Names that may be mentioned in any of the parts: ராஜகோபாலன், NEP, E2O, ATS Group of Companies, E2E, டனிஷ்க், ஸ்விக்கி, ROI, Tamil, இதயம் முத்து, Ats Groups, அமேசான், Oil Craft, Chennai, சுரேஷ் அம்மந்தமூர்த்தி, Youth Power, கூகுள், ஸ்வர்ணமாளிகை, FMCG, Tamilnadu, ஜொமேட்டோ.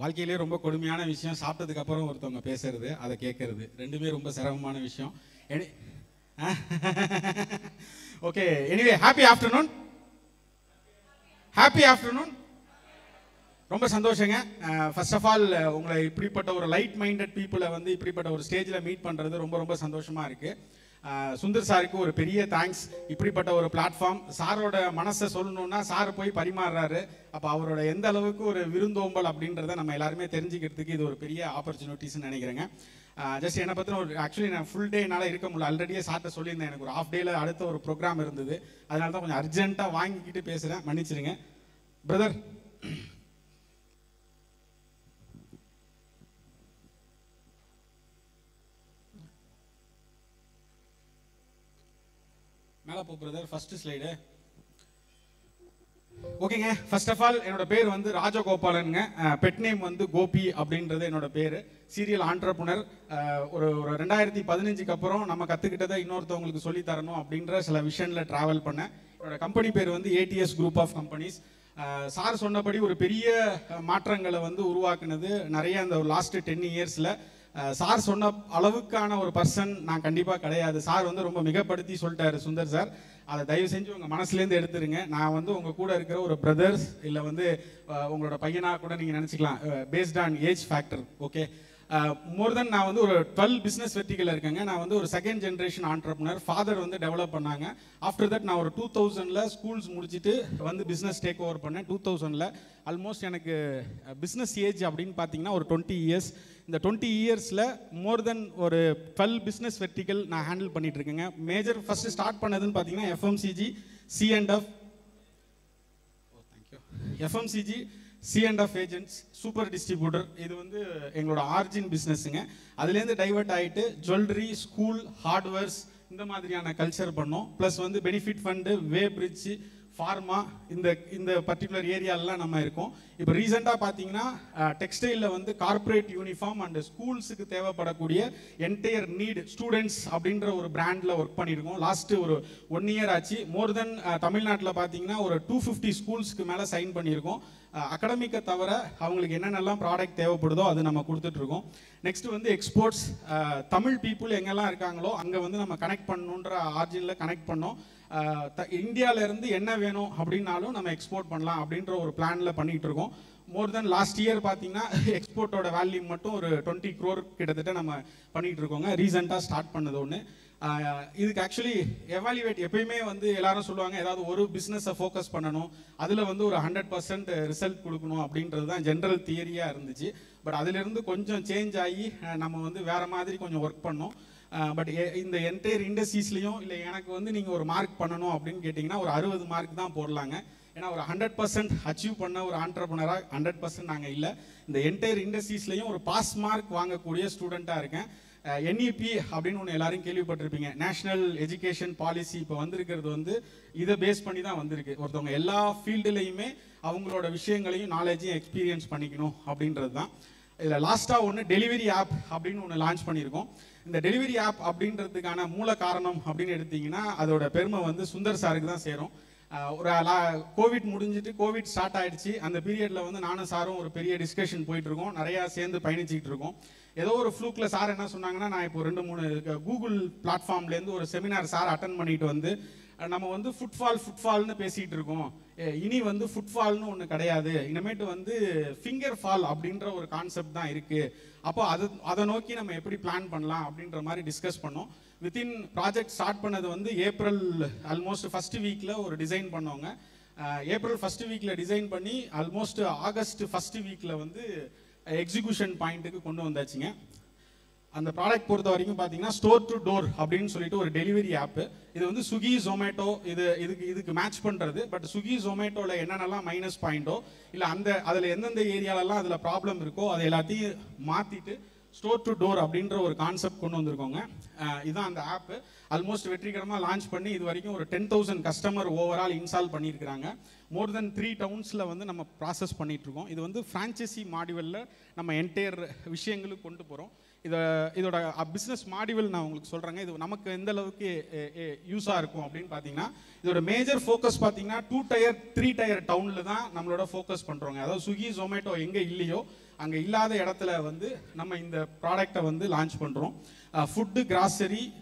வாழ்க்கையிலே ரொம்ப கொடுமையான விஷயம் சாப்பிட்டதுக்கு அப்புறம் ஒருத்தங்க பேசுறது அத கேக்குறது ரெண்டுமே ரொம்ப சரமமான விஷயம். Okay anyway happy afternoon. Happy afternoon. ரொம்ப சந்தோஷங்க. ஃபர்ஸ்ட் ஆஃப் ஆல் உங்களை இப்படிப்பட்ட ஒரு லைட் மைண்டட் பீப்புளை வந்து இப்படிப்பட்ட ஒரு ஸ்டேஜில் மீட் பண்ணுறது ரொம்ப ரொம்ப சந்தோஷமா இருக்கு. சுந்தர் சாருக்கு ஒரு பெரிய தேங்க்ஸ். இப்படிப்பட்ட ஒரு பிளாட்ஃபார்ம் சாரோட மனசை சொல்லணும்னா சார் போய் பரிமாறுறாரு. அப்போ அவரோட எந்த அளவுக்கு ஒரு விருந்தோம்பல் அப்படின்றத நம்ம எல்லாருமே தெரிஞ்சுக்கிறதுக்கு இது ஒரு பெரிய ஆப்பர்ச்சுனிட்டிஸ்ன்னு நினைக்கிறேங்க. ஜஸ்ட் என்னை பற்றின ஒரு ஆக்சுவலி நான் ஃபுல் டே என்னால் இருக்க முடியல. ஆல்ரெடியே சார்ட்ட சொல்லியிருந்தேன் எனக்கு ஒரு ஹாஃப் டேயில் அடுத்த ஒரு ப்ரோக்ராம் இருந்தது, அதனால தான் கொஞ்சம் அர்ஜென்ட்டாக வாங்கிக்கிட்டு பேசுகிறேன், மன்னிச்சிருங்க பிரதர். மேல போ பிரதர், ஃபர்ஸ்ட் ஸ்லைடு. ஓகேங்க, ஃபர்ஸ்ட் ஆஃப் ஆல் என்னோட பேர் வந்து ராஜகோபாலனுங்க. பெட் நேம் வந்து கோபி அப்படின்றது என்னோட பேர். Serial entrepreneur. ஒரு 2015க்கு அப்புறம் நம்ம கற்றுக்கிட்டதை இன்னொருத்தவங்களுக்கு சொல்லி தரணும் அப்படின்ற சில விஷனில் ட்ராவல் பண்ணேன். என்னோட கம்பெனி பேர் வந்து ADS group of companies. Sir சொன்னபடி ஒரு பெரிய மாற்றங்களை வந்து உருவாக்குனது நிறைய அந்த லாஸ்ட் 10 இயர்ஸில். சார் சொன்ன அளவுக்கான ஒரு பர்சன் நான் கண்டிப்பாக கிடையாது. சார் வந்து ரொம்ப மிகப்படுத்தி சொல்லிட்டாரு சுந்தர் சார். அதை தயவு செஞ்சு உங்கள் மனசுலேருந்து எடுத்துருங்க. நான் வந்து உங்கள் கூட இருக்கிற ஒரு பிரதர்ஸ் இல்லை வந்து உங்களோட பையனாக கூட நீங்கள் நினச்சிக்கலாம், based on age factor. Okay, more தென் நான் வந்து ஒரு 12 பிஸ்னஸ் வெர்டிகலில் இருக்கேங்க. நான் வந்து ஒரு 2nd ஜென்ரேஷன் ஆண்டர்ப்ரனர். ஃபாதர் வந்து டெவலப் பண்ணாங்க. ஆஃப்டர் தட் நான் ஒரு 2000ல் ஸ்கூல்ஸ் முடிச்சுட்டு வந்து பிஸ்னஸ் டேக் ஓவர் பண்ணேன். 2000ல் ஆல்மோஸ்ட் எனக்கு பிஸ்னஸ் ஏஜ் அப்படின்னு பார்த்தீங்கன்னா ஒரு 20 இயர்ஸ். இந்த 20 இயர்ஸில் மோர் தென் ஒரு 12 பிஸ்னஸ் வெர்டிகல் நான் ஹேண்டில் பண்ணிட்டு இருக்கேங்க. மேஜர் ஃபர்ஸ்ட் ஸ்டார்ட் பண்ணதுன்னு பார்த்தீங்கன்னா FMCG C&F. Thank you. FMCG C&F agents, super distributor. இது வந்து எங்களோட ஆர்ஜின் பிஸ்னஸ்ஸுங்க. அதுலேருந்து டைவெர்ட் ஆகிட்டு ஜுவல்லரி, ஸ்கூல், ஹார்ட்வேர்ஸ் இந்த மாதிரியான கல்ச்சர் பண்ணோம். ப்ளஸ் வந்து benefit fund, weighbridge, pharma இந்த இந்த பர்டிகுலர் ஏரியாலெலாம் நம்ம இருக்கோம். இப்போ ரீசெண்டாக பார்த்தீங்கன்னா டெக்ஸ்டைலில் வந்து கார்பரேட் யூனிஃபார்ம் அண்ட் ஸ்கூல்ஸுக்கு தேவைப்படக்கூடிய என்டையர் நீட் ஸ்டூடெண்ட்ஸ் அப்படின்ற ஒரு பிராண்டில் ஒர்க் பண்ணியிருக்கோம். லாஸ்ட்டு ஒரு 1 இயர் ஆச்சு. மோர் தென் தமிழ்நாட்டில் பார்த்தீங்கன்னா ஒரு 250 ஸ்கூல்ஸுக்கு மேலே சைன் பண்ணியிருக்கோம். அகடமிக்கை தவிர அவங்களுக்கு என்னென்னலாம் ப்ராடக்ட் தேவைப்படுதோ அது நம்ம கொடுத்துட்ருக்கோம். நெக்ஸ்ட்டு வந்து எக்ஸ்போர்ட்ஸ். தமிழ் பீப்புள் எங்கெல்லாம் இருக்காங்களோ அங்கே வந்து நம்ம கனெக்ட் பண்ணணுன்ற ஆர்ஜினில் கனெக்ட் பண்ணோம். இந்தியாவிலேருந்து என்ன வேணும் அப்படின்னாலும் நம்ம எக்ஸ்போர்ட் பண்ணலாம் அப்படின்ற ஒரு பிளானில் பண்ணிகிட்டு இருக்கோம். மோர் தென் லாஸ்ட் இயர் பார்த்தீங்கன்னா எக்ஸ்போர்ட்டோட வேல்யூ மட்டும் ஒரு 20 crore கிட்டத்தட்ட நம்ம பண்ணிகிட்டு இருக்கோங்க. ரீசெண்டாக ஸ்டார்ட் பண்ணது ஒன்று. இதுக்கு ஆக்சுவலி எவாலுவேட் எப்பயுமே வந்து எல்லாரும் சொல்லுவாங்க ஏதாவது ஒரு பிஸ்னஸை ஃபோக்கஸ் பண்ணணும், அதில் வந்து ஒரு 100% ரிசல்ட் கொடுக்கணும் அப்படின்றது தான் ஜென்ரல் தியரியாக இருந்துச்சு. பட் அதிலிருந்து கொஞ்சம் சேஞ்ச் ஆகி நம்ம வந்து வேறு மாதிரி கொஞ்சம் ஒர்க் பண்ணோம். பட் இந்த என்டையர் இண்டஸ்ட்ரீஸ்லையும் இல்லை எனக்கு வந்து நீங்கள் ஒரு மார்க் பண்ணணும் அப்படின்னு கேட்டிங்கன்னா ஒரு 60 mark தான் போடலாங்க. ஏன்னா ஒரு 100% அச்சீவ் பண்ண ஒரு ஆண்டர்ப்ரனராக 100% நாங்கள் இல்லை. இந்த என்டையர் இண்டஸ்ட்ரீஸ்லையும் ஒரு பாஸ் மார்க் வாங்கக்கூடிய ஸ்டூடெண்ட்டாக இருக்கேன். NEP அப்படின்னு ஒன்று எல்லாரும் கேள்விப்பட்டிருப்பீங்க. நேஷ்னல் எஜுகேஷன் பாலிசி இப்போ வந்திருக்கிறது வந்து இதை பேஸ் பண்ணி தான் வந்திருக்கு. ஒருத்தவங்க எல்லா ஃபீல்டுலேயுமே அவங்களோட விஷயங்களையும் நாலேஜையும் எக்ஸ்பீரியன்ஸ் பண்ணிக்கணும் அப்படின்றது தான். இதில் லாஸ்ட்டாக ஒன்று டெலிவரி ஆப் அப்படின்னு ஒன்று லான்ச் பண்ணியிருக்கோம். இந்த டெலிவரி ஆப் அப்படின்றதுக்கான மூல காரணம் அப்படின்னு எடுத்திங்கன்னா அதோட பெருமை வந்து சுந்தர் சாருக்கு தான் சேரும். ஒரு கோவிட் முடிஞ்சிட்டு கோவிட் ஸ்டார்ட் ஆகிடுச்சு. அந்த பீரியடில் வந்து நானும் சாரும் ஒரு பெரிய டிஸ்கஷன் போயிட்டுருக்கோம். நிறையா சேர்ந்து பயணிச்சிக்கிட்டு இருக்கோம். ஏதோ ஒரு ஃப்ளூக்கில் சார் என்ன சொன்னாங்கன்னா, நான் இப்போ 2-3 கூகுள் பிளாட்ஃபார்ம்லேருந்து ஒரு செமினார் சார் அட்டன் பண்ணிட்டு வந்து நம்ம வந்து ஃபுட்ஃபால்னு பேசிகிட்டு இருக்கோம். இனி வந்து ஃபுட்ஃபால்னு ஒன்று கிடையாது, இனிமேட்டு வந்து ஃபிங்கர் ஃபால் அப்படின்ற ஒரு கான்செப்ட் தான் இருக்குது. அப்போ அதை நோக்கி நம்ம எப்படி பிளான் பண்ணலாம் அப்படின்ற மாதிரி டிஸ்கஸ் பண்ணோம். வித்தின் ப்ராஜெக்ட் ஸ்டார்ட் பண்ணது வந்து ஏப்ரல் ஆல்மோஸ்ட் ஃபர்ஸ்ட் வீக்கில் ஒரு டிசைன் பண்ணவங்க. ஏப்ரல் ஃபர்ஸ்ட் வீக்கில் டிசைன் பண்ணி ஆல்மோஸ்ட் ஆகஸ்ட் ஃபர்ஸ்ட் வீக்கில் வந்து எக்ஸிக்யூஷன் பாயிண்ட்டுக்கு கொண்டு வந்தாச்சுங்க. அந்த ப்ராடக்ட் பொறுத்த வரைக்கும் பார்த்தீங்கன்னா ஸ்டோர் டு டோர் அப்படின்னு சொல்லிட்டு ஒரு டெலிவரி ஆப்பு. இது வந்து ஸ்விக்கி, ஜொமேட்டோ இதுக்கு மேட்ச் பண்ணுறது. பட் ஸ்விக்கி, ஜொமேட்டோவில் என்னென்னலாம் மைனஸ் பாயிண்டோ இல்லை அந்த அதில் எந்தெந்த ஏரியாலெல்லாம் அதில் ப்ராப்ளம் இருக்கோ அதை எல்லாத்தையும் மாற்றிட்டு ஸ்டோர் டு டோர் அப்படின்ற ஒரு கான்செப்ட் கொண்டு வந்திருக்கோங்க. இதுதான் அந்த ஆப்பு. ஆல்மோஸ்ட் வெற்றிகரமாக லான்ச் பண்ணி இது வரைக்கும் ஒரு 10,000 கஸ்டமர் ஓவரால் இன்ஸ்டால் பண்ணியிருக்கிறாங்க. more than 3 towns ला वंदे नम्मा process पनी ट्रुकों इधर वंदे franchisee मॉड्यूल ला नम्मा entire विषयंगलु कोण्टु पोरों इधर इधर आ business मॉड्यूल ना उंगलु सोल रंगे इधर नमक इंदर लोग के use आ रखूं अपने पाती ना इधर major focus पाती ना 2-tier 3-tier town ला ना नम्मलोड़ा focus पन रोंगे आदो Swiggy Zomato इंगे इल्लियो अंगे इल्ला आदे यादतला वंदे नम्मा इंदर product वंदे launch पन रों food grocery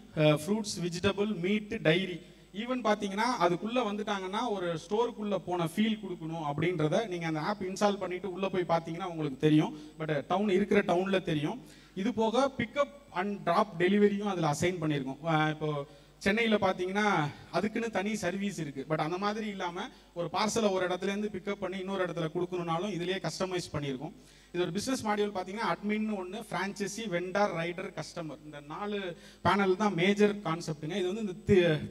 fruits vegetable meat dairy even பாத்தீங்கன்னா அதுக்குள்ள வந்துட்டாங்கன்னா ஒரு ஸ்டோருக்குள்ள போன ஃபீல் கொடுக்கணும் அப்படின்றதை நீங்க அந்த ஆப் இன்ஸ்டால் பண்ணிட்டு உள்ள போய் பாத்தீங்கன்னா உங்களுக்கு தெரியும் பட் டவுன் இருக்கிற டவுன்ல தெரியும் இது போக பிக் அப் அண்ட் டிராப் டெலிவரியும் அதுல அசைன் பண்ணிருக்கோம் இப்போ சென்னையில பாத்தீங்கன்னா அதுக்குன்னு தனி சர்வீஸ் இருக்கு பட் அந்த மாதிரி இல்லாம ஒரு பார்சலை ஒரு இடத்துல இருந்து பிக் அப் பண்ணி இன்னொரு இடத்துல கொடுக்கணும்னாலும் இதுலயே கஸ்டமைஸ் பண்ணிருக்கோம் இது ஒரு பிசினஸ் மாடியூல் பாத்தீங்கன்னா அட்மின் ஒன்னு பிரான்சைசி வெண்டர் ரைடர் கஸ்டமர் இந்த 4 பேனல் தான் மேஜர் கான்செப்ட்ங்க இது வந்து இந்த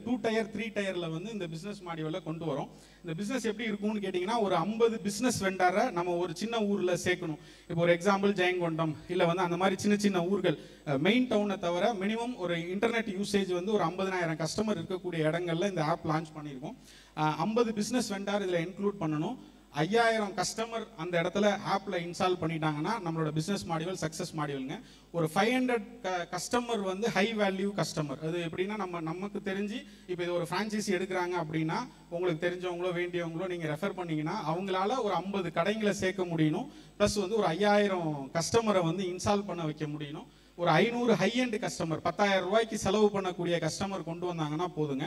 2-tier 3-tierல வந்து இந்த பிசினஸ் மாடியூல்ல கொண்டு வரோம் இந்த பிசினஸ் எப்படி இருக்கும்னு கேட்டிங்கன்னா ஒரு 50 பிசினஸ் வெண்டரை நம்ம ஒரு சின்ன ஊர்ல சேக்கணும் இப்போ ஒரு எக்ஸாம்பிள் ஜெயங்கொண்டம் இல்ல வந்து அந்த மாதிரி சின்ன சின்ன ஊர்கள் மெயின் டவுனை தவிர மினிமம் ஒரு இன்டர்நெட் யூசேஜ் வந்து ஒரு 50000 கஸ்டமர் இருக்கக்கூடிய இடங்கள்ல இந்த ஆப் லான்ச் பண்ணிருக்கோம் 50 பிசினஸ் வெண்டர் இதல இன்க்ளூட் பண்ணனும் 5000 கஸ்டமர் அந்த இடத்துல ஆப்ல இன்ஸ்டால் பண்ணிட்டாங்கன்னா நம்மளோட பிசினஸ் மாடியூல் சக்சஸ் மாடியூல்ங்க ஒரு 500 கஸ்டமர் வந்து ஹை வேல்யூ கஸ்டமர் அது எப்படின்னா நமக்கு தெரிஞ்சு இப்போ இது ஒரு பிரான்சைசி எடுக்கறாங்க அப்படினா உங்களுக்கு தெரிஞ்சவங்களோ வேண்டியவங்களோ நீங்க ரெஃபர் பண்ணீங்கன்னா அவங்களால ஒரு 50 கடைகளை சேக்க முடியும் பிளஸ் வந்து ஒரு 5000 கஸ்டமரை வந்து இன்ஸ்டால் பண்ண வைக்க முடியும் ஒரு 500 ஹை எண்ட் கஸ்டமர் 10000 ரூபாய்க்கு செலவு பண்ணக்கூடிய கஸ்டமர் கொண்டு வந்தாங்கன்னா போதுங்க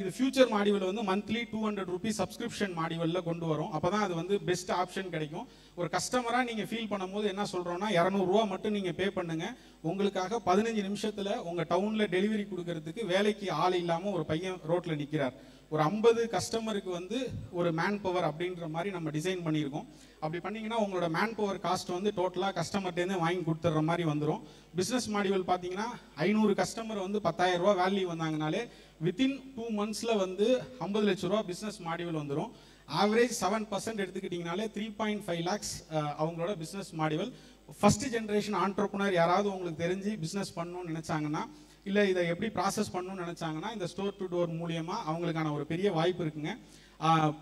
இது ஃபியூச்சர் மாடியூல்ல வந்து मंथலி 200 ரூபாய் சப்ஸ்கிரிப்ஷன் மாடியூல்ல கொண்டு வரோம் அப்பதான் அது வந்து பெஸ்ட் ஆப்ஷன் கிடைக்கும் ஒரு கஸ்டமரா நீங்க ஃபீல் பண்ணும்போது என்ன சொல்றோம்னா 200 ரூபாய் மட்டும் நீங்க பே பண்ணுங்க உங்களுக்காக 15 நிமிஷத்துல உங்க டவுன்ல டெலிவரி கொடுக்கிறதுக்கு வேலைக்கு ஆள் இல்லாம ஒரு பையன் ரோட்ல நிக்கிறார் ஒரு 50 கஸ்டமருக்கு வந்து ஒரு மேன் பவர் அப்படிங்கற மாதிரி நம்ம டிசைன் பண்ணியிருக்கோம் அப்படி பண்ணீங்கன்னா உங்களோட மேன் பவர் காஸ்ட் வந்து டோட்டலா கஸ்டமர்ட்ட இருந்து வாங்கி கொடுத்துற மாதிரி வந்துரும் பிசினஸ் மாடியூல் பாத்தீங்கன்னா 500 கஸ்டமர் வந்து 10000 ரூபாய் வேல்யூ வந்தாங்கனாலே within 2 monthsல வந்து 50 லட்சம் ரூபாய் பிசினஸ் மாடியூல் வந்துரும் average 7% எடுத்துக்கிட்டீங்கனாலே 3.5 lakhs அவங்களோட business module first generation entrepreneur யாராவது உங்களுக்கு தெரிஞ்சு பிசினஸ் பண்ணனும் நினைச்சாங்கன்னா இல்ல இதை எப்படி ப்ராசஸ் பண்ணனும் நினைச்சாங்கன்னா இந்த ஸ்டோர் டு டோர் மூலமா அவங்களுக்கான ஒரு பெரிய வாய்ப்பு இருக்குங்க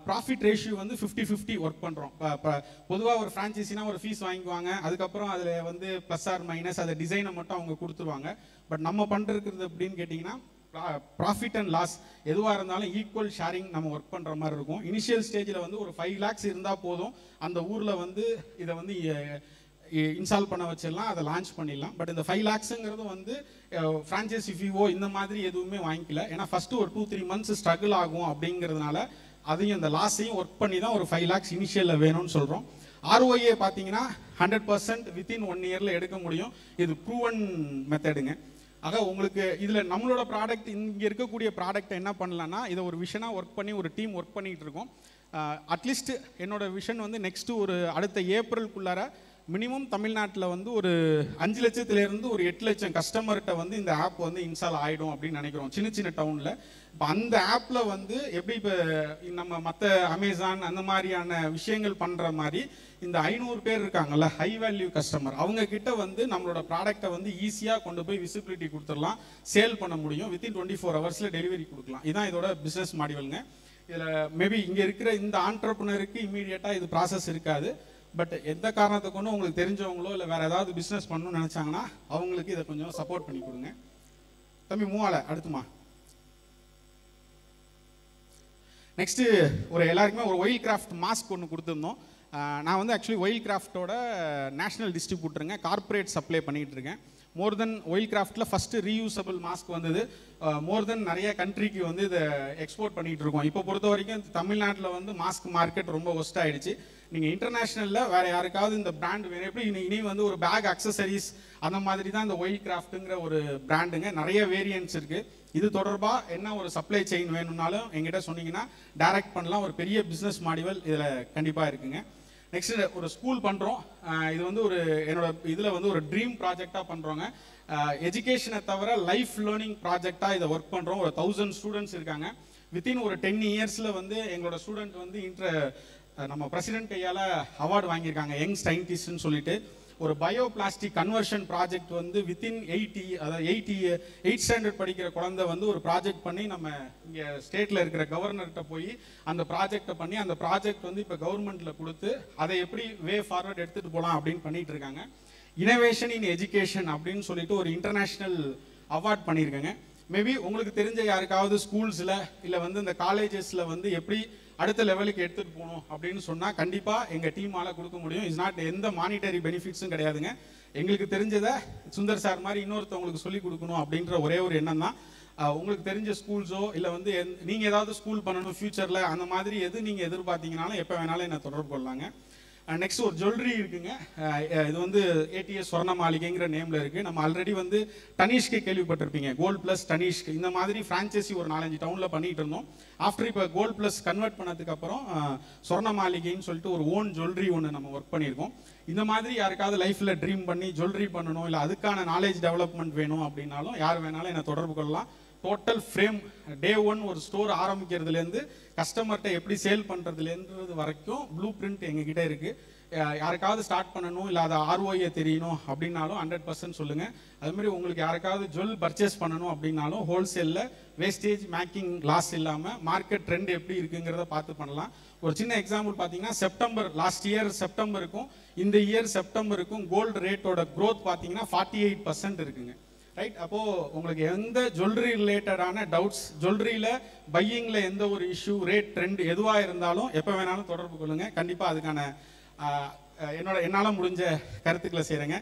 ப்ராஃபிட் ரேஷியோ வந்து 50-50 வர்க் பண்றோம் பொதுவா ஒரு பிரான்சைஸினா ஒரு ஃபீஸ் வாங்குவாங்க அதுக்கு அப்புறம் அதுல வந்து பிளஸ் ஆர் மைனஸ் அத டிசைனை மட்டும் அவங்க கொடுத்துருவாங்க பட் நம்ம பண்றது அப்படினு கேட்டிங்கனா ப்ராஃபிட் அண்ட் லாஸ் எதுவா இருந்தாலும் ஈக்குவல் ஷேரிங் நம்ம வர்க் பண்ற மாதிரி இருக்கும் இனிஷியல் ஸ்டேஜ்ல வந்து ஒரு 5 lakhs இருந்தா போதும் அந்த ஊர்ல வந்து இத வந்து இன்ஸ்டால் பண்ண வச்சிரலாம் அத லான்ச் பண்ணிரலாம் பட் இந்த 5 lakhsங்கிறது வந்து பிரான்சைஸ் E2O இந்த மாதிரி எதுவுமே வாங்கிக்கல ஏனா ஃபர்ஸ்ட் ஒரு 2-3 months struggle ஆகும் அப்படிங்கிறதுனால அதையும் அந்த லாஸையும் வர்க் பண்ணி தான் ஒரு 5 lakhs இனிஷியல்ல வேணும்னு சொல்றோம் ROI பாத்தீங்கன்னா 100% within 1 yearல எடுக்க முடியும் இது ப்ரூவன் மெத்தட்ங்க ஆக உங்களுக்கு இதுல நம்மளோட ப்ராடக்ட் இங்க இருக்க கூடிய ப்ராடக்ட் என்ன பண்ணலாம்னா இத ஒரு விஷனா வர்க் பண்ணி ஒரு டீம் வர்க் பண்ணிட்டு இருக்கோம் அட்லீஸ்ட் என்னோட விஷன் வந்து நெக்ஸ்ட் ஒரு அடுத்த ஏப்ரல்க்குள்ளார மினிமம் தமிழ்நாட்டுல வந்து ஒரு 5 லட்சத்துல இருந்து ஒரு 8 லட்சம் கஸ்டமர்ட்ட வந்து இந்த ஆப் வந்து இன்ஸ்டால் ஆயிடும் அப்படி நினைக்கிறோம் சின்ன சின்ன டவுன்ல இப்ப அந்த ஆப்ல வந்து எப்படி நம்ம மத்த அமேசான் அந்த மாதிரியான விஷயங்கள் பண்ற மாதிரி இந்த 500 பேர் இருக்காங்கல ஹை வேல்யூ கஸ்டமர் அவங்க கிட்ட வந்து நம்மளோட ப்ராடக்ட்ட வந்து ஈஸியா கொண்டு போய் விசிபிலிட்டி கொடுத்துறலாம் சேல் பண்ண முடியும் within 24 hours ல டெலிவரி கொடுக்கலாம் இதான் இதோட பிசினஸ் மாடியூல்ங்க இதுல மேபி இங்க இருக்கிற இந்த என்டர்பிரனருக்கு இமிடியேட்டா இது process இருக்காது பட் எந்த காரணத்தை கொண்டு உங்களுக்கு தெரிஞ்சவங்களோ இல்ல வேற ஏதாவது பிசினஸ் பண்ணனும் நினைச்சாங்கன்னா அவங்களுக்கு இத கொஞ்சம் சப்போர்ட் பண்ணி கொடுங்க தம்பி மூவால அடுத்துமா நெக்ஸ்ட் ஒரு எல்லாருக்குமே ஒரு Oil Craft மாஸ்க் ஒன்னு கொடுத்திருந்தோம் நான் வந்து एक्चुअली Oil Craft ஓட நேஷனல் டிஸ்ட்ரிபியூட்டர்ங்க கார்ப்பரேட் சப்ளை பண்ணிட்டு இருக்கேன் more than Oil Craftல ஃபர்ஸ்ட் ரீயூசபிள் மாஸ்க் வந்தது more than நிறைய कंट्रीக்கு வந்து இத எக்ஸ்போர்ட் பண்ணிட்டு இருக்கோம் இப்போ பொறுத்த வரைக்கும் தமிழ்நாட்டுல வந்து மாஸ்க் மார்க்கெட் ரொம்ப worst ஆயிடுச்சு நீங்க இன்டர்நேஷனல்ல வேற யாருக்காவது இந்த பிராண்ட் வேற எப்படி இனி வந்து ஒரு பேக் அக்சஸரீஸ் அந்த மாதிரி தான் இந்த Oil Craftங்கற ஒரு பிராண்ட்ங்க நிறைய வேரியன்ட்ஸ் இருக்கு இது தொடர்பா என்ன ஒரு சப்ளை செயின் வேணும்னாலும் என்கிட்ட சொன்னீங்கன்னா டைரக்ட் பண்ணலாம் ஒரு பெரிய business மாடியூல் இதுல கண்டிப்பா இருக்குங்க நெக்ஸ்ட் ஒரு ஸ்கூல் பண்றோம் இது வந்து ஒரு என்னோட இதுல வந்து ஒரு ட்ரீம் ப்ராஜெக்ட்டா பண்றோங்க எஜுகேஷனை தவிர லைஃப் லேர்னிங் ப்ராஜெக்ட்டா இத வர்க் பண்றோம் ஒரு 1000 ஸ்டூடண்ட்ஸ் இருக்காங்க within ஒரு 10 இயர்ஸ்ல வந்து எங்களோட ஸ்டூடண்ட் வந்து நம்ம பிரசிடென்ட் கையால அவார்ட் வாங்கி இருக்காங்க யங் சயின்டிஸ்ட்னு சொல்லிட்டு ஒரு பயோபிளாஸ்டிக் கன்வர்ஷன் ப்ராஜெக்ட் வந்து வித்தின் 8 ஸ்டாண்டர்ட் படிக்கிற குழந்தை வந்து ஒரு ப்ராஜெக்ட் பண்ணி நம்ம இங்க ஸ்டேட்ல இருக்கிற கவர்னர் கிட்ட போய் அந்த ப்ராஜெக்ட்ட பண்ணி அந்த ப்ராஜெக்ட் வந்து இப்ப கவர்மெண்ட்ல கொடுத்து அதை எப்படி வே ஃபார்வர்ட் எடுத்துட்டு போலாம் அப்படினு பண்ணிட்டு இருக்காங்க. இனோவேஷன் இன் எஜுகேஷன் அப்படினு சொல்லிட்டு ஒரு இன்டர்நேஷனல் அவார்ட் பண்ணிருக்காங்க. மேபி உங்களுக்கு தெரிஞ்ச யாருக்காவது ஸ்கூல்ஸ்ல இல்ல வந்து இந்த காலேजेसல வந்து எப்படி அடுத்த லெவலுக்கு எடுத்துட்டு போணும் அப்படினு சொன்னா கண்டிப்பா எங்க டீமால கொடுக்க முடியும். இஸ் நாட் எந்த மானிட்டரி பெனிஃபிட்ஸும் கிடையாதுங்க. உங்களுக்கு தெரிஞ்சதை சுந்தர் சார் மாதிரி இன்னொருத்தவங்களுக்கு சொல்லி கொடுக்கணும் அப்படிங்கற ஒரே ஒரு எண்ணம் தான். உங்களுக்கு தெரிஞ்ச ஸ்கூல்ஸோ இல்ல வந்து நீங்க ஏதாவது ஸ்கூல் பண்ணணும் ஃபியூச்சர்ல அந்த மாதிரி எது நீங்க எதிர்பார்த்தீங்கனாலும் எப்ப வேணாலும் என்ன தொடர்பு கொள்ளலாங்க. நெக்ஸ்ட் ஒரு ஜுவல்லரி இருக்குங்க. இது வந்து ATS ஸ்வர்ணமாளிகைங்கிற நேம்ல இருக்கு. நம்ம ஆல்ரெடி வந்து டனிஷ்க்கு கேள்விப்பட்டிருப்பீங்க. கோல்ட் பிளஸ் டனிஷ்க் இந்த மாதிரி ஃப்ரான்ச்சைசி ஒரு 4-5 டவுன்ல பண்ணிட்டு இருந்தோம். ஆஃப்டர் இப்போ கோல்ட் பிளஸ் கன்வெர்ட் பண்ணதுக்கு அப்புறம் ஸ்வர்ணமாளிகைன்னு சொல்லிட்டு ஒரு ஓன் ஜுவல்லரி ஒன்று நம்ம ஒர்க் பண்ணியிருக்கோம். இந்த மாதிரி யாருக்காவது லைஃப்ல ட்ரீம் பண்ணி ஜுவல்லரி பண்ணணும் இல்லை அதுக்கான நாலேஜ் டெவலப்மெண்ட் வேணும் அப்படின்னாலும் யார் வேணாலும் என்ன தொடர்பு கொள்ளலாம். டோட்டல் ஃப்ரேம் டே ஒன் ஒரு ஸ்டோர் ஆரம்பிக்கிறதுலேருந்து கஸ்டமர்கிட்ட எப்படி சேல் பண்ணுறதுலேருந்து வரைக்கும் ப்ளூ பிரிண்ட் எங்ககிட்ட இருக்குது. யாருக்காவது ஸ்டார்ட் பண்ணணும் இல்லை அதை ROI தெரியணும் அப்படின்னாலும் 100% சொல்லுங்கள். அதுமாதிரி உங்களுக்கு யாருக்காவது ஜுவல் பர்ச்சேஸ் பண்ணணும் அப்படின்னாலும் ஹோல்சேலில் வேஸ்டேஜ் மேக்கிங் லாஸ் இல்லாமல் மார்க்கெட் ட்ரெண்ட் எப்படி இருக்குங்கிறத பார்த்து பண்ணலாம். ஒரு சின்ன எக்ஸாம்பிள் பார்த்தீங்கன்னா லாஸ்ட் இயர் செப்டம்பருக்கும் இந்த இயர் செப்டம்பருக்கும் கோல்டு ரேட்டோட க்ரோத் பார்த்தீங்கன்னா 48% இருக்குங்க. ரைட், அப்போது உங்களுக்கு எந்த ஜுவல்லரி ரிலேட்டடான டவுட்ஸ், ஜுவல்லரியில் பையிங்கில் எந்த ஒரு இஷ்யூ, ரேட் ட்ரெண்ட் எதுவாக இருந்தாலும் எப்போ வேணாலும் தொடர்பு கொள்ளுங்கள். கண்டிப்பாக அதுக்கான என்னால் முடிஞ்ச கருத்துக்களை செய்கிறேங்க.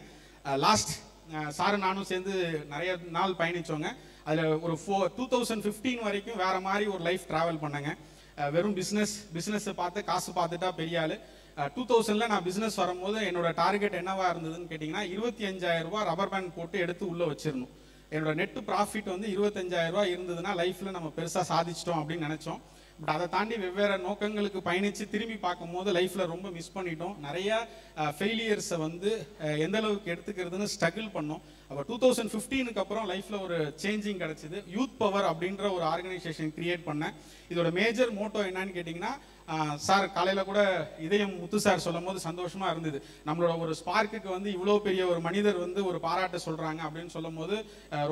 லாஸ்ட் சார் நானும் சேர்ந்து நிறைய நாள் பயணித்தோங்க. அதில் ஒரு 2015 வரைக்கும் வேறு மாதிரி ஒரு லைஃப் ட்ராவல் பண்ணேங்க. வெறும் பிஸ்னஸை பார்த்து காசு பார்த்துட்டா பெரிய ஆள். 2000ல நான் பிஸ்னஸ் வரும்போது என்னோட டார்கெட் என்னவா இருந்ததுன்னு கேட்டிங்கன்னா 25,000 ரூபாய் ரப்பர் பேண்ட் போட்டு எடுத்து உள்ளே வச்சிடணும். என்னோட நெட் ப்ராஃபிட் வந்து 25,000 ரூபாய் இருந்ததுன்னா லைஃப்பில் நம்ம பெருசாக சாதிச்சிட்டோம் அப்படின்னு நினச்சோம். பட் அதை தாண்டி வெவ்வேறு நோக்கங்களுக்கு பயணித்து திரும்பி பார்க்கும்போது லைஃப்பில் ரொம்ப மிஸ் பண்ணிட்டோம். நிறையா ஃபெயிலியர்ஸை வந்து எந்த அளவுக்கு எடுத்துக்கிறதுன்னு ஸ்ட்ரகிள் பண்ணோம். அப்போ 2015க்கு அப்புறம் லைஃப்பில் ஒரு சேஞ்சிங் கிடச்சிது. யூத் பவர் அப்படின்ற ஒரு ஆர்கனைசேஷன் கிரியேட் பண்ணேன். இதோட மேஜர் மோட்டோ என்னன்னு கேட்டிங்கன்னா, சார் காலையில் கூட இதயம் முத்து சார் சொல்லும் போது சந்தோஷமாக இருந்தது. நம்மளோட ஒரு ஸ்பார்க்குக்கு வந்து இவ்வளோ பெரிய ஒரு மனிதர் வந்து ஒரு பாராட்ட சொல்கிறாங்க அப்படின்னு சொல்லும் போது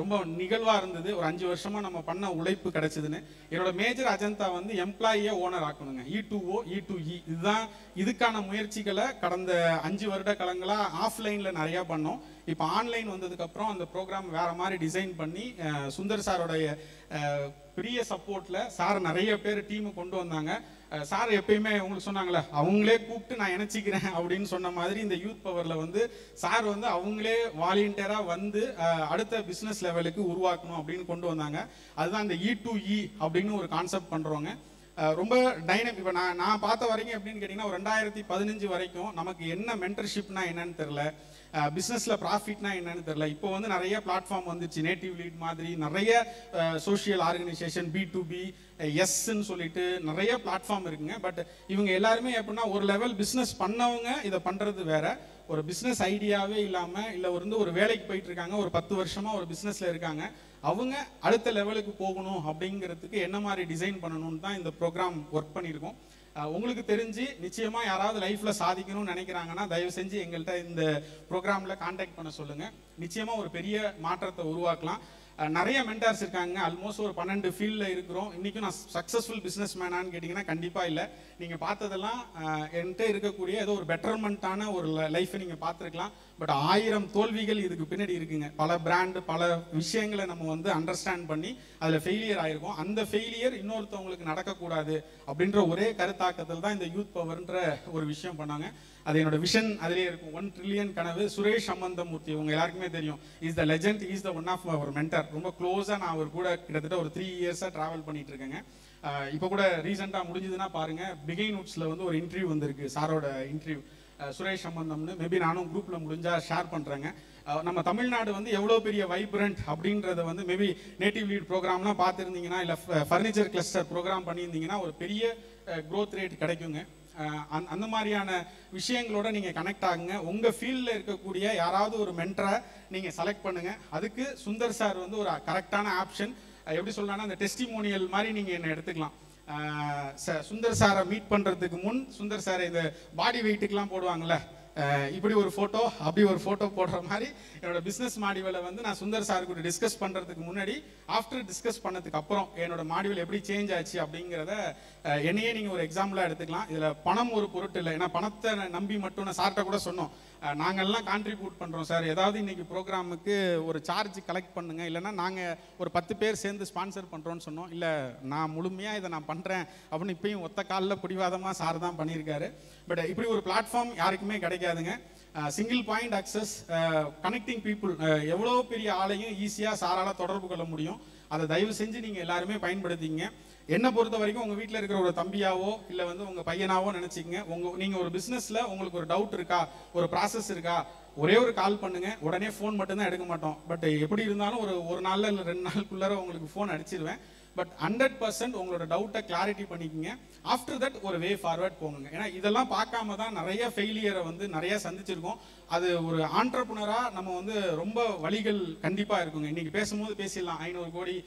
ரொம்ப நிகழ்வாக இருந்தது. ஒரு 5 வருஷமாக நம்ம பண்ண உழைப்பு கிடச்சிதுன்னு என்னோட மேஜர் அஜெண்டா வந்து எம்ப்ளாயியை ஓனர் ஆக்கணுங்க. E2O E2E இதுதான் இதுக்கான முயற்சிகளை கடந்த 5 வருட காலங்களாக ஆஃப்லைனில் நிறையா பண்ணோம். இப்போ ஆன்லைன் வந்ததுக்கப்புறம் அந்த ப்ரோக்ராம் வேறு மாதிரி டிசைன் பண்ணி சுந்தர் சாரோடைய பெரிய சப்போர்ட்டில் சார் நிறைய பேர் டீமை கொண்டு வந்தாங்க. சார் எப்பயுமே உங்களுக்கு சொன்னாங்களே அவங்களே கூப்பிட்டு நான் நினச்சிக்கிறேன் அப்படின்னு சொன்ன மாதிரி இந்த யூத் பவரில் வந்து சார் வந்து அவங்களே வாலண்டியராக வந்து அடுத்த பிஸ்னஸ் லெவலுக்கு உருவாக்கணும் அப்படின்னு கொண்டு வந்தாங்க. அதுதான் இந்த E2E அப்படின்னு ஒரு கான்செப்ட் பண்ணுறவங்க. ரொம்ப டைனமிக். இப்போ நான் பார்த்த வரைக்கும் எப்படின்னு கேட்டிங்கன்னா, 2015 வரைக்கும் நமக்கு என்ன மென்டர்ஷிப்னா என்னன்னு தெரில, பிஸ்னஸில் ப்ராஃபிட்னா என்னன்னு தெரில. இப்போ வந்து நிறைய பிளாட்ஃபார்ம் வந்துச்சு. நேட்டிவ் லீட் மாதிரி நிறைய சோஷியல் ஆர்கனைசேஷன் B2B Sன்னு சொல்லிட்டு நிறைய பிளாட்ஃபார்ம் இருக்குங்க. பட் இவங்க எல்லாருமே எப்படின்னா ஒரு லெவல் பிஸ்னஸ் பண்ணவங்க இதை பண்ணுறது வேற. ஒரு பிஸ்னஸ் ஐடியாவே இல்லாமல் இல்லை வந்து ஒரு வேலைக்கு போயிட்டு இருக்காங்க, ஒரு 10 வருஷமாக ஒரு பிஸ்னஸில் இருக்காங்க, அவங்க அடுத்த லெவலுக்கு போகணும் அப்படிங்கிறதுக்கு என்ன மாதிரி டிசைன் பண்ணணும்னு தான் இந்த ப்ரோக்ராம் ஒர்க் பண்ணியிருக்கோம். உங்களுக்கு தெரிஞ்சு நிச்சயமாக யாராவது லைஃப்பில் சாதிக்கணும்னு நினைக்கிறாங்கன்னா தயவு செஞ்சு எங்கள்கிட்ட இந்த ப்ரோக்ராமில் கான்டாக்ட் பண்ண சொல்லுங்கள். நிச்சயமாக ஒரு பெரிய மாற்றத்தை உருவாக்கலாம். நிறைய மென்டார்ஸ் இருக்காங்க. ஆல்மோஸ்ட் ஒரு 12 ஃபீல்டில் இருக்கிறோம். இன்றைக்கும் நான் சக்ஸஸ்ஃபுல் பிஸ்னஸ் மேனான்னு கேட்டிங்கன்னா கண்டிப்பாக இல்லை. நீங்கள் பார்த்ததெல்லாம் என்கிட்ட இருக்கக்கூடிய ஏதோ ஒரு பெட்டர்மெண்ட்டான ஒரு லைஃப்பை நீங்கள் பார்த்துருக்கலாம். பட் 1000 தோல்விகள் இதுக்கு பின்னாடி இருக்குங்க. பல பிராண்டு பல விஷயங்களை நம்ம வந்து அண்டர்ஸ்டாண்ட் பண்ணி அதில் ஃபெயிலியர் ஆகிருக்கோம். அந்த ஃபெயிலியர் இன்னொருத்தவங்களுக்கு நடக்கக்கூடாது அப்படின்ற ஒரே கருத்தாக்கத்தில் தான் இந்த யூத் பவர்ன்ற ஒரு விஷயம் பண்ணாங்க. அது என்னோட விஷன் அதிலே இருக்கும். 1 ட்ரில்லியன் கனவு. சுரேஷ் அம்மந்தமூர்த்தி உங்க எல்லாருக்குமே தெரியும். Is the legend, is the one of our mentor. ரொம்ப க்ளோஸா நான் அவர் கூட கிட்டத்தட்ட ஒரு 3 இயர்ஸா டிராவல் பண்ணிட்டு இருக்கேங்க. இப்போ கூட ரீசெண்டா முடிஞ்சதுன்னா பாருங்க, பிகின் நோட்ஸ்ல வந்து ஒரு இன்டர்வியூ வந்திருக்கு. சாரோட இன்டர்வியூ சுரேஷ் சம்பந்தம்னு மேபி நானும் குரூப்ல முடிஞ்சா ஷேர் பண்றேங்க. நம்ம தமிழ்நாடு வந்து எவ்வளோ பெரிய வைப்ரண்ட் அப்படின்றத வந்து மேபி நேட்டிவ் லீட் ப்ரோக்ராம்லாம் பார்த்துருந்தீங்கன்னா இல்லை ஃபர்னிச்சர் கிளஸ்டர் ப்ரோக்ராம் பண்ணியிருந்தீங்கன்னா ஒரு பெரிய க்ரோத் ரேட் கிடைக்குங்க. அந்த மாதிரியான விஷயங்களோட நீங்கள் கனெக்ட் ஆகுங்க. உங்கள் ஃபீல்டில் இருக்கக்கூடிய யாராவது ஒரு மென்டரை நீங்கள் செலக்ட் பண்ணுங்கள். அதுக்கு சுந்தர் சார் வந்து ஒரு கரெக்டான ஆப்ஷன். எப்படி சொல்லலாம்னா அந்த டெஸ்டிமோனியல் மாதிரி நீங்கள் என்ன எடுத்துக்கலாம். சுந்தர் சாரை மீட் பண்ணுறதுக்கு முன் சுந்தர் சாரை இந்த பாடி வெயிட்டுக்கெலாம் போடுவாங்கள்ல இப்படி ஒரு போட்டோ அப்படி ஒரு போட்டோ போடுற மாதிரி என்னோட பிசினஸ் மாடிவல வந்து நான் சுந்தர் சார் கூட டிஸ்கஸ் பண்றதுக்கு முன்னாடி ஆஃப்டர் டிஸ்கஸ் பண்ணதுக்கு அப்புறம் என்னோட மாடிவல் எப்படி சேஞ்ச் ஆச்சு அப்படிங்கறத என்னையே நீங்க ஒரு எக்ஸாம்பிளா எடுத்துக்கலாம். இதுல பணம் ஒரு பொருட்டு இல்லை, ஏன்னா பணத்தை நம்பி மட்டும் நான் சார்ட்ட கூட சொன்னோம் நாங்கள்லாம் கான்ட்ரிபியூட் பண்றோம் சார், ஏதாவது இன்னைக்கு ப்ரோக்ராமுக்கு ஒரு சார்ஜ் கலெக்ட் பண்ணுங்க, இல்லைன்னா நாங்க ஒரு 10 பேர் சேர்ந்து ஸ்பான்சர் பண்றோம்னு சொன்னோம். இல்லை, நான் முழுமையா இதை நான் பண்றேன் அப்படின்னு இப்பயும் ஒத்த காலில் பிடிவாதமா சார் தான் பண்ணியிருக்காரு. பட் இப்படி ஒரு பிளாட்ஃபார்ம் யாருக்குமே கிடைக்காதுங்க. Single point access, connecting people, எவ்வளோ பெரிய ஆளையும் ஈஸியாக சாரால தொடர்பு கொள்ள முடியும். அதை தயவு செஞ்சு நீங்கள் எல்லாருமே பயன்படுத்திங்க. என்னை பொறுத்த வரைக்கும் உங்கள் வீட்டில் இருக்கிற ஒரு தம்பியாவோ இல்லை வந்து உங்கள் பையனாவோ நினச்சிக்கங்க. நீங்கள் ஒரு பிஸ்னஸில் உங்களுக்கு ஒரு டவுட் இருக்கா, ஒரு ப்ராசஸ் இருக்கா, ஒரே ஒரு கால் பண்ணுங்க. உடனே ஃபோன் மட்டும்தான் எடுக்க மாட்டோம், பட் எப்படி இருந்தாலும் ஒரு நாளில் இல்லை 2 நாளுக்குள்ளார உங்களுக்கு ஃபோன் அடிச்சிடுவேன். பட் 100% உங்களோட டவுட்டை கிளாரிட்டி பண்ணிக்கோங்க. ஆஃப்டர் தட் ஒரு வே ஃபார்வர்ட் போங்க. ஏன்னா இதெல்லாம் பார்க்காம தான் நிறைய ஃபெயிலியரை வந்து நிறைய சந்திச்சிருக்கோம். அது ஒரு ஆண்டர்ப்ரனராக நம்ம வந்து ரொம்ப வழிகள் கண்டிப்பாக இருக்குங்க. இன்னைக்கு பேசும்போது பேசிடலாம் 500 கோடி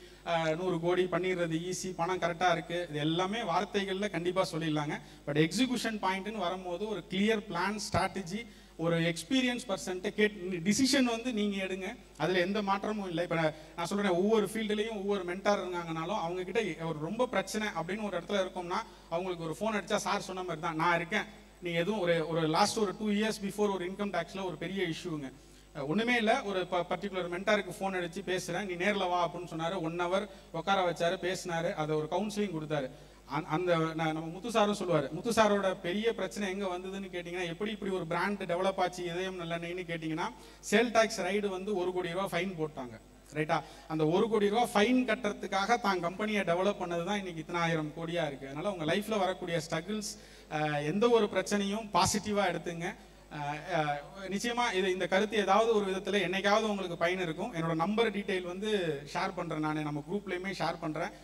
100 கோடி பண்ணிடுறது ஈஸி, பணம் கரெக்டாக இருக்குது, இது எல்லாமே வார்த்தைகளில் கண்டிப்பாக சொல்லிடலாங்க. பட் எக்ஸிக்யூஷன் பாயிண்ட்டுன்னு வரும்போது ஒரு கிளியர் பிளான், ஸ்ட்ராட்டஜி, ஒரு எக்ஸ்பீரியன்ஸ் பர்சன்ட்டு கேட்டு டிசிஷன் வந்து நீங்கள் எடுங்க. அதில் எந்த மாற்றமும் இல்லை. இப்போ நான் சொல்கிறேன், ஒவ்வொரு ஃபீல்டுலேயும் ஒவ்வொரு மென்டார் இருந்தாங்கனாலும் அவங்கக்கிட்ட ஒரு ரொம்ப பிரச்சனை அப்படின்னு ஒரு இடத்துல இருக்கோம்னா அவங்களுக்கு ஒரு ஃபோன் அடித்தா சார் சொன்ன மாதிரி தான் நான் இருக்கேன், நீங்கள் எதுவும் ஒரு லாஸ்ட் ஒரு 2 இயர்ஸ் பிஃபோர் ஒரு இன்கம் டேக்ஸில் ஒரு பெரிய இஷ்யூங்க. ஒன்றுமே இல்லை, ஒரு பர்டிகுலர் மென்டாருக்கு ஃபோன் அடித்து பேசுகிறேன், நீ நேரில் வா அப்படின்னு சொன்னார். 1 hour உட்கார வச்சார், பேசினார், அதை ஒரு கவுன்சிலிங் கொடுத்தாரு. அந்த நம்ம முத்துசாரும் சொல்லுவார், முத்துசாரோட பெரிய பிரச்சனை எங்கே வந்ததுன்னு கேட்டிங்கன்னா, எப்படி இப்படி ஒரு பிராண்ட் டெவலப் ஆச்சு இதயம் நல்லெண்ணெய்னு கேட்டிங்கன்னா, சேல் டாக்ஸ் ரைடு வந்து 1 கோடி ரூபா ஃபைன் போட்டாங்க, ரைட்டா? அந்த 1 கோடி ரூபா ஃபைன் கட்டுறதுக்காக தான் கம்பெனியை டெவலப் பண்ணது தான் இன்னைக்கு இத்தனை 1000 கோடியாக இருக்குது. அதனால் உங்கள் லைஃப்பில் வரக்கூடிய ஸ்ட்ரகிள்ஸ் எந்த ஒரு பிரச்சனையும் பாசிட்டிவாக எடுத்துங்க. நிச்சயமாக இந்த கருத்து ஏதாவது ஒரு விதத்தில் என்னைக்காவது உங்களுக்கு பயன் இருக்கும். என்னோட நம்பர் டீட்டெயில் வந்து ஷேர் பண்ணுறேன், நான் நம்ம குரூப்லேயுமே ஷேர் பண்ணுறேன்.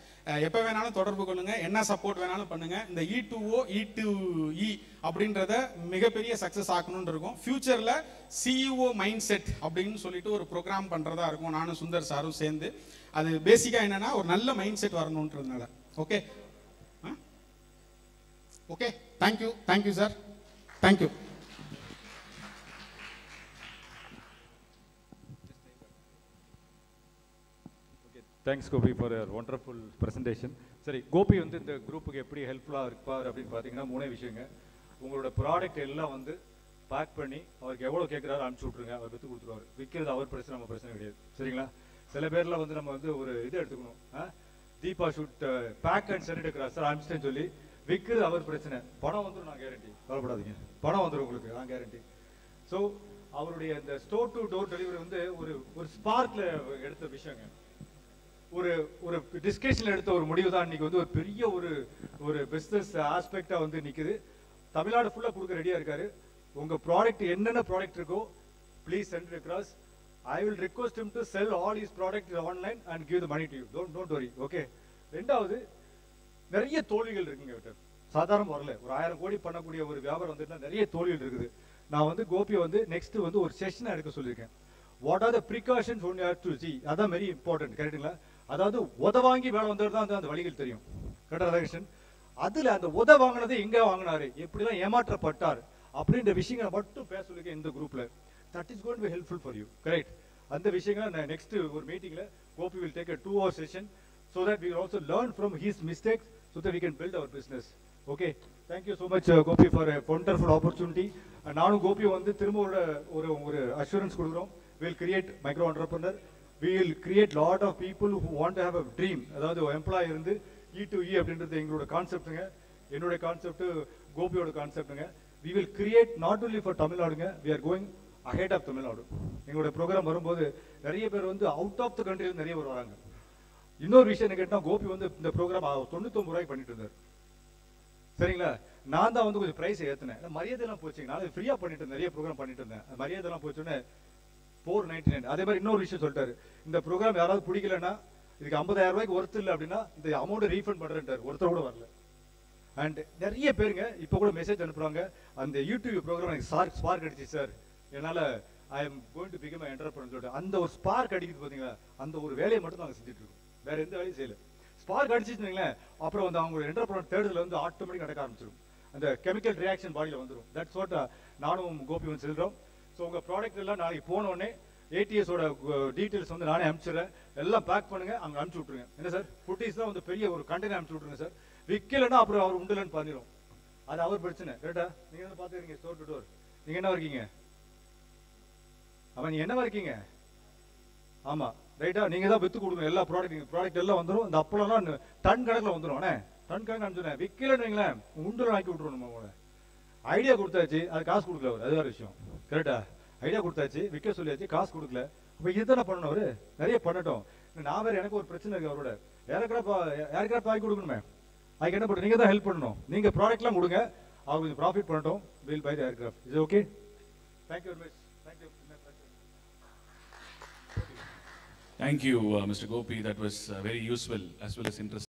எப்போ வேணாலும் தொடர்பு கொள்ளுங்கள், என்ன சப்போர்ட் வேணாலும் பண்ணுங்கள். இந்த E2O E2E அப்படின்றத மிகப்பெரிய சக்ஸஸ் ஆக்கணும்னு இருக்கும். ஃபியூச்சரில் CEO மைண்ட் செட் அப்படின்னு சொல்லிட்டு ஒரு ப்ரோக்ராம் பண்ணுறதா இருக்கும், நானும் சுந்தர் சாரும் சேர்ந்து. அது பேசிக்காக என்னென்னா ஒரு நல்ல மைண்ட் செட் வரணுன்றதுனால. Okay okay thank you thank you sir thank you. Thanks Gopi for your wonderful presentation. Sorry, Gopi வந்து இந்த குரூப்புக்கு எப்படி ஹெல்ப்ஃபுல்லாக இருப்பார் அப்படின்னு பார்த்தீங்கன்னா 3 விஷயங்க. உங்களோட ப்ராடக்ட் எல்லாம் வந்து பேக் பண்ணி அவருக்கு எவ்வளோ கேட்குறாரு அனுப்பிச்சி விட்ருங்க, அவர் எடுத்து கொடுத்துருவாரு. விற்கிறது அவர் பிரச்சனை, நம்ம பிரச்சனை கிடையாது, சரிங்களா? சில பேர்லாம் வந்து நம்ம வந்து ஒரு இது எடுத்துக்கணும், Deepa shoot back and send எடுக்கிறார் சார் அனுப்பிச்சிட்டேன்னு சொல்லி விற்கிறது அவர் பிரச்சனை, பணம் வந்துடும் நான் கேரண்டி, கவலைப்படாதீங்க, பணம் வந்துடும் உங்களுக்கு நான் கேரண்டி. ஸோ அவருடைய இந்த ஸ்டோர் டு டோர் டெலிவரி வந்து ஒரு ஒரு ஸ்பார்க்கில் எடுத்த விஷயங்க, ஒரு ஒரு டிஸ்கஷன்ல எடுத்த ஒரு முடிவு தான் இன்னைக்கு வந்து ஒரு பெரிய ஒரு ஒரு பிஸ்னஸ் ஆஸ்பெக்டா வந்து நிக்குது. தமிழ்நாடு ஃபுல்லா கொடுக்க ரெடியா இருக்காரு. உங்க ப்ராடக்ட் என்னென்ன ப்ராடக்ட் இருக்கோ please send it across. I will request him to sell all his product online and give the money to you, don't worry. Okay, 2வது நிறைய தோல்விகள் இருக்குங்க விட்டு சாதாரண வரல. ஒரு 1000 கோடி பண்ணக்கூடிய ஒரு வியாபாரம் வந்துட்டுனா நிறைய தோல்விகள் இருக்குது. நான் வந்து கோபியை வந்து நெக்ஸ்ட் வந்து ஒரு செஷன் எடுக்க சொல்லியிருக்கேன். What are the precautions one have to see, அதான் வெரி இம்பார்ட்டன்ட், கரெக்டுங்களா? அதாவது உத வாங்கி மேலே வந்தவர் தான் அந்த வழிகள் தெரியும், கரெக்டா ராதாகிருஷ்ணன்? அதில் அந்த உத வாங்கினது எங்கே வாங்கினாரு, எப்படிலாம் ஏமாற்றப்பட்டார் அப்படின்ற விஷயங்களை மட்டும் பேச சொல்லியிருக்கேன் இந்த குரூப்ல. That is going to be helpful for you, correct? அந்த விஷயங்களை நான் நெக்ஸ்ட் ஒரு மீட்டிங்ல Gopi will take a 2-hour session so that we will also learn from his mistakes so that we can build our business. Okay, thank you so much Gopi for a wonderful opportunity. நானும் கோபி வந்து திரும்ப ஒரு ஒரு assurance கொடுக்குறோம். We will create micro entrepreneur. We will create lot of people who want to have a dream. அதாவது employee இருந்து E2E அப்படின்றது எங்களோட கான்செப்டுங்க, என்னோட கான்செப்ட், கோபியோட கான்செப்டுங்க. We will create not only for தமிழ்நாடுங்க, we are going ahead of Tamil Nadu. எங்களோட ப்ரோக்ராம் வரும்போது நிறைய பேர் வந்து அவுட் ஆஃப் த கண்ட்ரியில நிறைய பேர் வராங்க. இன்னொரு விஷயம் என்ன கேட்டால், கோபி வந்து இந்த ப்ரோக்ராம் 99 ரூபாய்க்கு பண்ணிட்டு இருந்தார், சரிங்களா? நான் தான் வந்து கொஞ்சம் ப்ரைஸ் ஏற்றினேன், மரியாதை எல்லாம் போச்சுங்க. நான் ஃப்ரீயா பண்ணிட்டு இருந்தேன், நிறைய ப்ரோக்ராம் பண்ணிட்டு இருந்தேன், மரியாதை எல்லாம் போச்சுன்னு 499. அதே மாதிரி இன்னொரு விஷயம் சொல்லிட்டாரு, இந்த ப்ரோக்ராம் யாராவது பிடிக்கலன்னா இதுக்கு 50,000 ரூபாய்க்கு ஒர்த்து இல்லை அப்படின்னா இந்த அமௌண்ட் ரீஃபண்ட் பண்ணுறேன்ட்டார், ஒருத்தர் கூட வரல. அண்ட் நிறைய பேருங்க இப்போ கூட மெசேஜ் அனுப்புறாங்க, அந்த யூடியூப் ப்ரோக்ராம் எனக்கு ஸ்பார்க் அடிச்சு சார், என்னால் I am going to become enter பண்ண சொல்லிட்டு. அந்த ஒரு ஸ்பார்க் அடிக்குது பார்த்தீங்களா, அந்த ஒரு வேலையை மட்டும் நாங்கள் செஞ்சுட்டு இருக்கோம், வேற எந்த வேலையும் செய்யல. ஸ்பார்க் அடிச்சுங்களேன், அப்புறம் வந்து அவங்க என்டர் பண்ண தேடுதல் வந்து ஆட்டோமேட்டிக் நடக்க ஆரம்பிச்சிடும். அந்த கெமிக்கல் ரியாக்ஷன் பாடியில் வந்துடும். தட்ஸ் வாட் நானும் கோபியும் சொல்கிறோம். ஸோ உங்கள் ப்ராடக்ட் எல்லாம் நாளைக்கு போனோடனே ஏடிஎஸோட டீட்டெயில்ஸ் வந்து நானே அனுப்பிச்சிடுறேன். எல்லாம் பேக் பண்ணுங்கள், அங்கே அனுப்பிச்சி விட்ருங்க. என்ன சார், ஃபுட்டீஸ் தான் வந்து பெரிய ஒரு கண்டெய்னர் அனுப்பிச்சி விட்ருங்க சார். விற்கலைன்னா அப்புறம் அவர் உண்டுலன்னு பண்ணிடும், அது அவர் பிரச்சனை. கரெக்டா? நீங்கள் வந்து பார்த்துக்கிறீங்க ஸ்டோர் டு டோர். நீங்கள் என்ன இருக்கீங்க, அவன் என்னவா இருக்கீங்க? ஆமாம், ரைட்டா? நீங்கள் தான் விற்று கொடுக்கணும். எல்லா ப்ராடக்ட் எல்லாம் வந்துடும். இந்த அப்பளம்லாம் டன் கணக்கில் வந்துடும். அண்ணே டன் கணக்கு அனுப்பிச்சுனேன், விற்கலன்னு வைங்களேன், உண்டுல ஆக்கி விட்ருவோம். நம்ம உங்களை ஐடியா கொடுத்தாச்சு, அது காசு கொடுக்கல அவர், அது வேறு விஷயம். கரெக்டா? ஐடியா கொடுத்தாச்சு, விற்க சொல்லியாச்சு, காசு கொடுக்கல. இப்போ இதுதானே பண்ணணும். அவர் நிறைய பண்ணட்டும். நான் வேறு எனக்கு ஒரு பிரச்சனை இருக்குது அவரோட. யாருக்கிறப்ப ஆக்கி கொடுக்கணுமே, அதுக்கு என்ன பண்ணுறோம்? நீங்கள் தான் ஹெல்ப் பண்ணணும். நீங்கள் ப்ராடக்ட்லாம் கொடுங்க, அவங்க கொஞ்சம் ப்ராஃபிட் பண்ணட்டும். Will buy the aircraft. Is okay? Thank you very much. Thank you. Thank you, Mr. Gopi. That was very useful as well as interesting.